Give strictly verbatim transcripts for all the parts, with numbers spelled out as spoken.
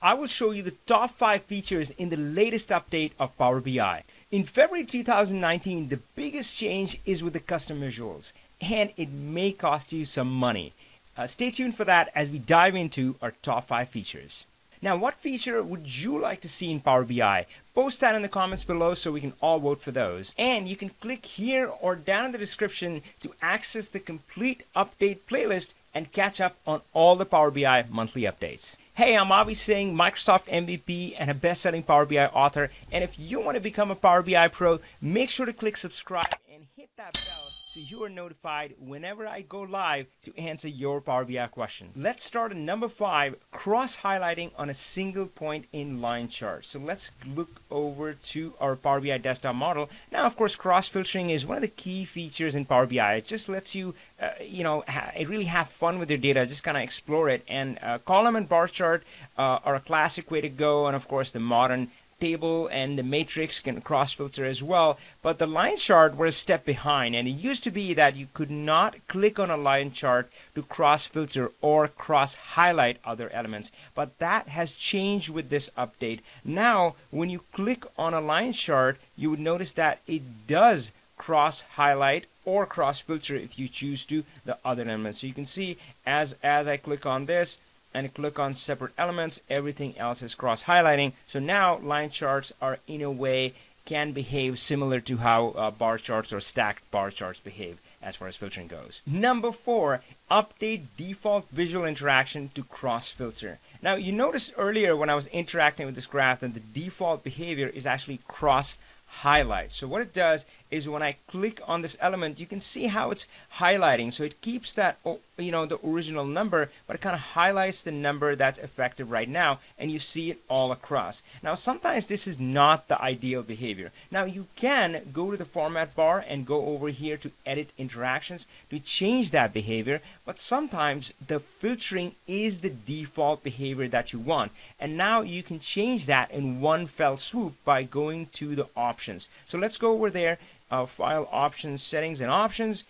I will show you the top five features in the latest update of Power B I. In February two thousand nineteen, the biggest change is with the custom visuals, and it may cost you some money. Uh, stay tuned for that as we dive into our top five features. Now, what feature would you like to see in Power B I? Post that in the comments below so we can all vote for those. And you can click here or down in the description to access the complete update playlist and catch up on all the Power B I monthly updates. Hey, I'm Avi Singh, Microsoft M V P and a best-selling Power B I author. And if you want to become a Power B I pro, make sure to click subscribe and hit that bell so you are notified whenever I go live to answer your Power B I questions. Let's start at number five, cross-highlighting on a single point in line chart. So let's look over to our Power B I desktop model. Now, of course, cross-filtering is one of the key features in Power B I. It just lets you, uh, you know, ha really have fun with your data, just kind of explore it. And uh, column and bar chart uh, are a classic way to go, and of course, the modern table and the matrix can cross filter as well, but the line chart were a step behind, and it used to be that you could not click on a line chart to cross filter or cross highlight other elements, but that has changed with this update. Now when you click on a line chart, you would notice that it does cross highlight or cross filter if you choose to the other elements. So you can see as as I click on this and click on separate elements, everything else is cross-highlighting. So now line charts are in a way can behave similar to how uh, bar charts or stacked bar charts behave as far as filtering goes. Number four, update default visual interaction to cross-filter. Now you noticed earlier when I was interacting with this graph that the default behavior is actually cross-highlight. So what it does is when I click on this element, you can see how it's highlighting. So it keeps that, you know, the original number, but it kind of highlights the number that's effective right now, and you see it all across. Now, sometimes this is not the ideal behavior. Now, you can go to the format bar and go over here to edit interactions to change that behavior, but sometimes the filtering is the default behavior that you want. And now you can change that in one fell swoop by going to the options. So let's go over there. Uh, file options, settings and options,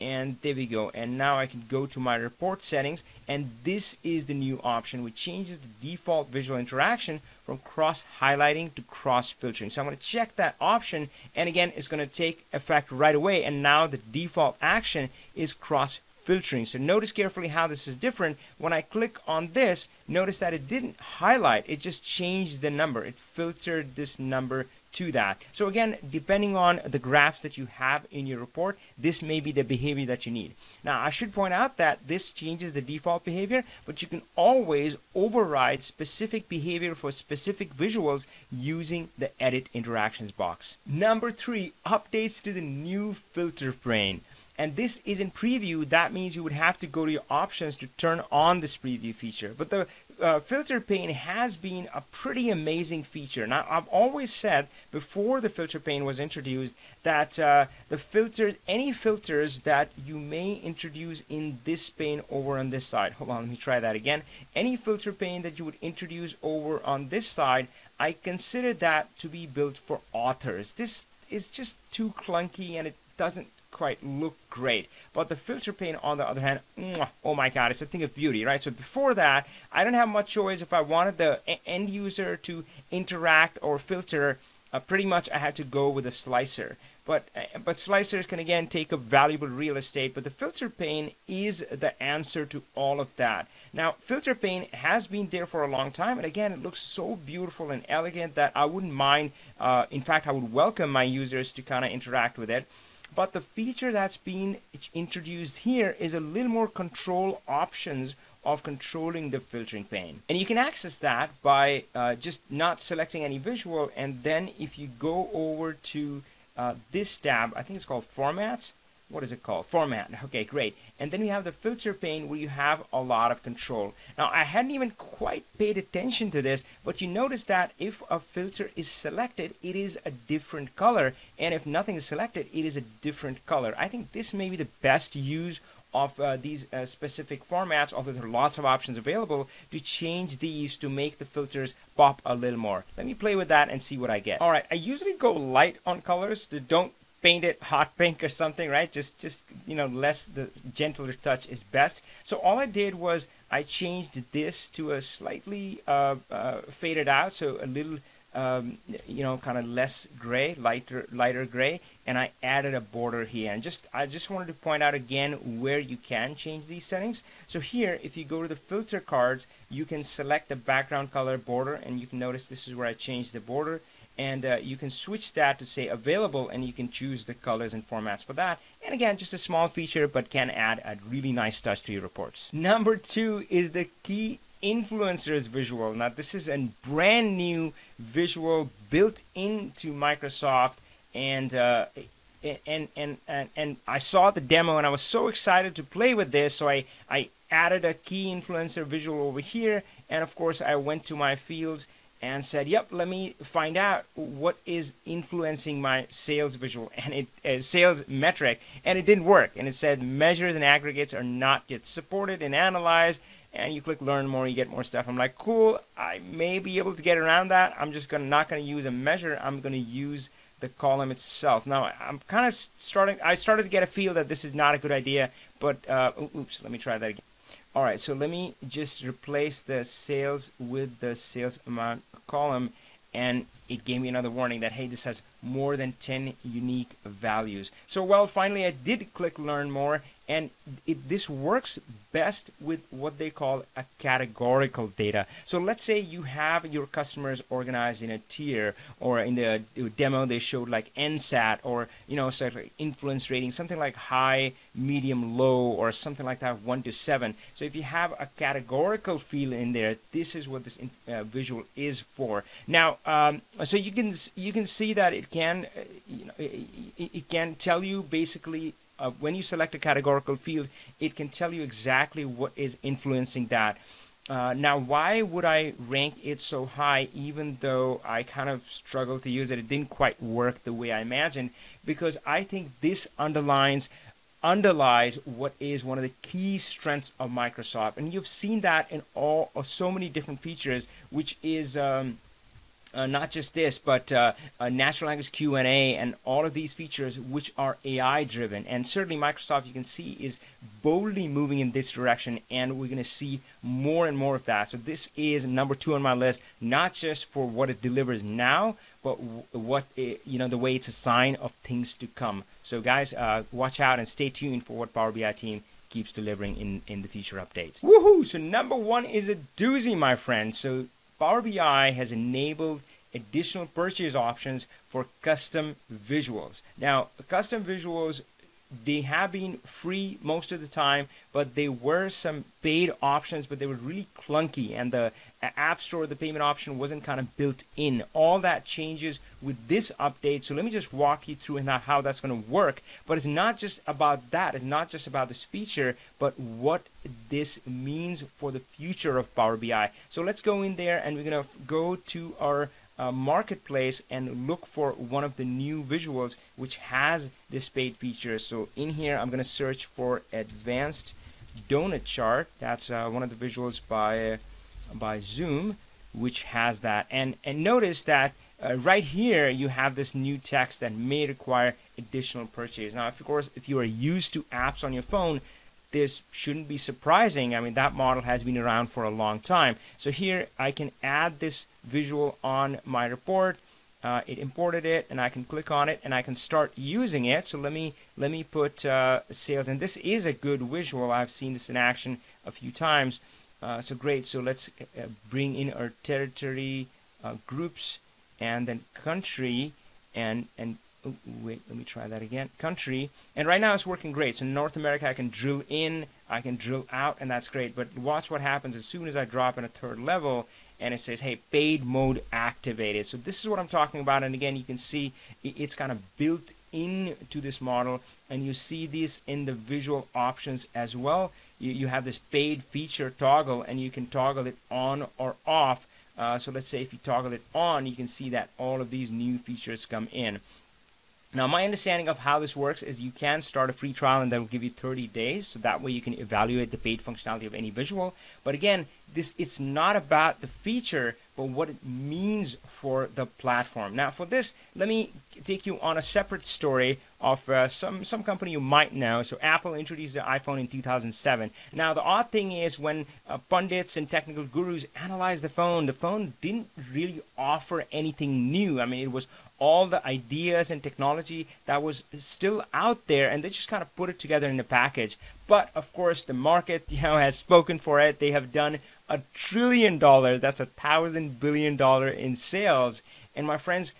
and there we go. And now I can go to my report settings, and this is the new option which changes the default visual interaction from cross highlighting to cross filtering. So I'm going to check that option, and again it's going to take effect right away, and now the default action is cross filtering. So notice carefully how this is different. When I click on this, notice that it didn't highlight, it just changed the number, it filtered this number to that. So again, depending on the graphs that you have in your report, this may be the behavior that you need. Now, I should point out that this changes the default behavior, but you can always override specific behavior for specific visuals using the edit interactions box. Number three, updates to the new filter pane. And this is in preview. That means you would have to go to your options to turn on this preview feature. But the Uh, filter pane has been a pretty amazing feature. Now, I've always said before the filter pane was introduced that uh, the filters, any filters that you may introduce in this pane over on this side, hold on, let me try that again. Any filter pane that you would introduce over on this side, I consider that to be built for authors. This is just too clunky and it doesn't quite look great. But the filter pane on the other hand, oh my god, it's a thing of beauty, right? So before that, I don't have much choice. If I wanted the end user to interact or filter, uh, pretty much I had to go with a slicer. But, uh, but slicers can again take up valuable real estate, but the filter pane is the answer to all of that. Now, filter pane has been there for a long time, and again, it looks so beautiful and elegant that I wouldn't mind, uh, in fact, I would welcome my users to kind of interact with it. But the feature that's been introduced here is a little more control options of controlling the filtering pane. And you can access that by uh, just not selecting any visual. And then if you go over to uh, this tab, I think it's called Formats. What is it called? Format. Okay, great. And then you have the filter pane where you have a lot of control. Now, I hadn't even quite paid attention to this, but you notice that if a filter is selected, it is a different color. And if nothing is selected, it is a different color. I think this may be the best use of uh, these uh, specific formats, although there are lots of options available to change these to make the filters pop a little more. Let me play with that and see what I get. All right, I usually go light on colors. Don't paint it hot pink or something, right? Just, just you know, less, the gentler touch is best. So all I did was I changed this to a slightly uh, uh, faded out, so a little, um, you know, kind of less gray, lighter, lighter gray, and I added a border here. And just, I just wanted to point out again where you can change these settings. So here, if you go to the filter cards, you can select the background color border, and you can notice this is where I changed the border. And uh, you can switch that to say available, and you can choose the colors and formats for that. And again, just a small feature, but can add a really nice touch to your reports. Number two is the key influencers visual. Now, this is a brand new visual built into Microsoft, and uh, and, and and and I saw the demo, and I was so excited to play with this. So I I added a key influencer visual over here, and of course, I went to my fields and said, yep, let me find out what is influencing my sales visual and it uh, sales metric, and it didn't work. And it said measures and aggregates are not yet supported and analyzed, and you click learn more, you get more stuff. I'm like, cool, I may be able to get around that. I'm just gonna not gonna use a measure, I'm gonna use the column itself. Now I'm kind of starting, I started to get a feel that this is not a good idea, but uh, oops, let me try that again. All right, so let me just replace the sales with the sales amount column, and it gave me another warning that, hey, this has more than ten unique values. So, well, finally, I did click learn more, and it, this works best with what they call a categorical data. So let's say you have your customers organized in a tier, or in the demo they showed like N SAT, or, you know, sort of like influence rating, something like high, medium, low, or something like that, one to seven. So if you have a categorical feel in there, this is what this uh, visual is for. Now, um, so you can you can see that it can uh, you know it, it can tell you basically. Uh, when you select a categorical field, it can tell you exactly what is influencing that. Uh, now, why would I rank it so high, even though I kind of struggled to use it? It didn't quite work the way I imagined, because I think this underlines underlies what is one of the key strengths of Microsoft, and you've seen that in all of so many different features, which is. Um, Uh, not just this, but uh, uh, natural language Q and A and all of these features which are A I driven. And certainly Microsoft, you can see, is boldly moving in this direction, and we're going to see more and more of that. So this is number two on my list, not just for what it delivers now, but what it, you know, the way it's a sign of things to come. So guys, uh, watch out and stay tuned for what Power B I team keeps delivering in, in the future updates. Woohoo! So number one is a doozy, my friend. So Power B I has enabled additional purchase options for custom visuals. Now, custom visuals, they have been free most of the time, but they were some paid options, but they were really clunky, and the App Store, the payment option wasn't kind of built in. All that changes with this update. So let me just walk you through how that's going to work. But it's not just about that. It's not just about this feature, but what this means for the future of Power B I. So let's go in there, and we're going to go to our uh, marketplace and look for one of the new visuals which has this paid feature. So in here, I'm going to search for Advanced Donut Chart. That's uh, one of the visuals by uh, by Zoom, which has that. And and notice that uh, right here you have this new text that may require additional purchase. Now, of course, if you are used to apps on your phone, this shouldn't be surprising. I mean, that model has been around for a long time. So here I can add this visual on my report. Uh, it imported it, and I can click on it, and I can start using it. So let me let me put uh, sales, and this is a good visual. I've seen this in action a few times. Uh, so great. So let's uh, bring in our territory uh, groups, and then country, and and oh, wait, let me try that again. Country, and right now it's working great. So North America, I can drill in, I can drill out, and that's great. But watch what happens as soon as I drop in a third level, and it says, "Hey, paid mode activated." So this is what I'm talking about. And again, you can see it's kind of built into this model, and you see this in the visual options as well. You have this paid feature toggle, and you can toggle it on or off. Uh, so let's say if you toggle it on, you can see that all of these new features come in. Now, my understanding of how this works is you can start a free trial, and that will give you thirty days. So that way you can evaluate the paid functionality of any visual. But again, this it's not about the feature, but what it means for the platform. Now, for this, let me take you on a separate story of uh, some some company you might know. So Apple introduced the iPhone in two thousand seven. Now the odd thing is, when uh, pundits and technical gurus analyzed the phone, the phone didn't really offer anything new. I mean, it was all the ideas and technology that was still out there, and they just kind of put it together in a package. But of course, the market, you know, has spoken for it. They have done a trillion dollars. That's a thousand billion dollar in sales. And my friends,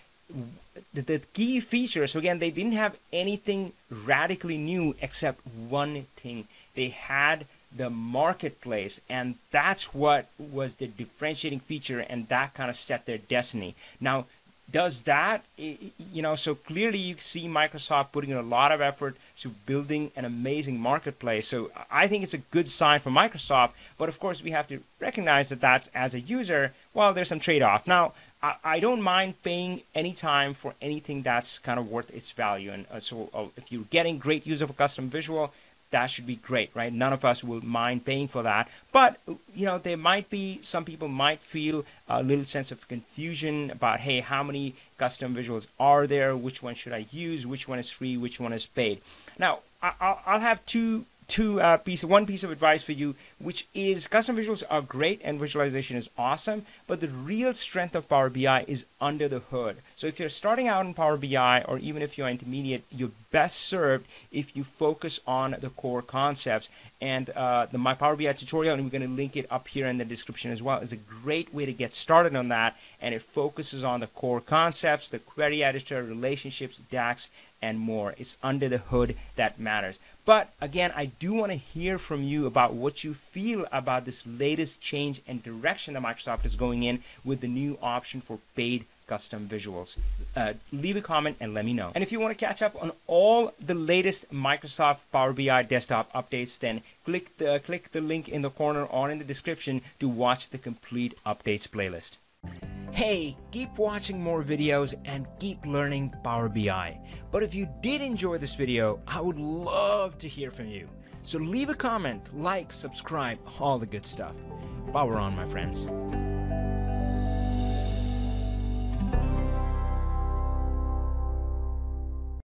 the, the key feature, so again, they didn't have anything radically new except one thing. They had the marketplace, and that's what was the differentiating feature, and that kind of set their destiny. Now, does that, you know, so clearly you see Microsoft putting in a lot of effort to building an amazing marketplace. So I think it's a good sign for Microsoft, but of course we have to recognize that that's, as a user, well, there's some trade-off. Now, I, I don't mind paying any time for anything that's kind of worth its value. And uh, so uh, if you're getting great use of a custom visual, that should be great, right? None of us will mind paying for that. But, you know, there might be, some people might feel a little sense of confusion about, hey, how many custom visuals are there? Which one should I use? Which one is free? Which one is paid? Now, I'll have two, two uh, piece, one piece of advice for you, which is custom visuals are great and visualization is awesome, but the real strength of Power B I is under the hood. So if you're starting out in Power B I, or even if you're intermediate, you're best served if you focus on the core concepts. And uh, the My Power B I tutorial, and we're going to link it up here in the description as well, is a great way to get started on that. And it focuses on the core concepts, the query editor, relationships, DAX, and more. It's under the hood that matters. But again, I do want to hear from you about what you feel about this latest change and direction that Microsoft is going in with the new option for paid custom visuals. Uh, leave a comment and let me know. And if you want to catch up on all the latest Microsoft Power B I desktop updates, then click the, click the link in the corner or in the description to watch the complete updates playlist. Hey, keep watching more videos and keep learning Power B I. But if you did enjoy this video, I would love to hear from you. So leave a comment, like, subscribe, all the good stuff. Power on, my friends.